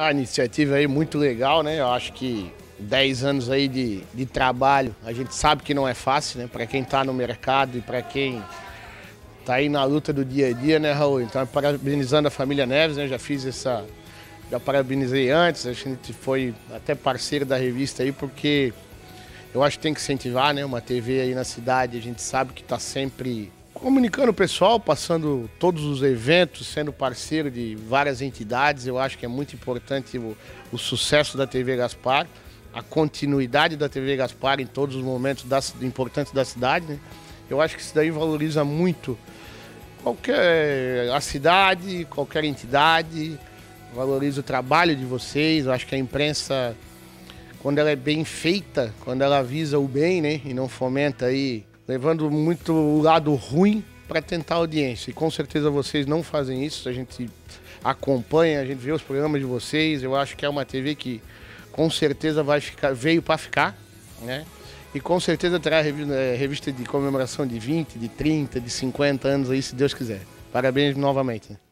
A iniciativa aí muito legal, né? Eu acho que 10 anos aí de trabalho, a gente sabe que não é fácil, né? Para quem está no mercado e para quem está aí na luta do dia a dia, né, Raul? Então, parabenizando a família Neves, né? Já parabenizei antes, a gente foi até parceiro da revista aí, porque eu acho que tem que incentivar, né? Uma TV aí na cidade, a gente sabe que está sempre comunicando o pessoal, passando todos os eventos, sendo parceiro de várias entidades. Eu acho que é muito importante o sucesso da TV Gaspar, a continuidade da TV Gaspar em todos os momentos importantes da cidade, né? Eu acho que isso daí valoriza muito a cidade, qualquer entidade. Valorizo o trabalho de vocês. Eu acho que a imprensa, quando ela é bem feita, quando ela visa o bem, né, e não fomenta aí, levando muito o lado ruim para tentar audiência. E com certeza vocês não fazem isso, a gente acompanha, a gente vê os programas de vocês. Eu acho que é uma TV que com certeza vai ficar, veio para ficar, né? E com certeza terá revista de comemoração de 20, de 30, de 50 anos aí, se Deus quiser. Parabéns novamente, né?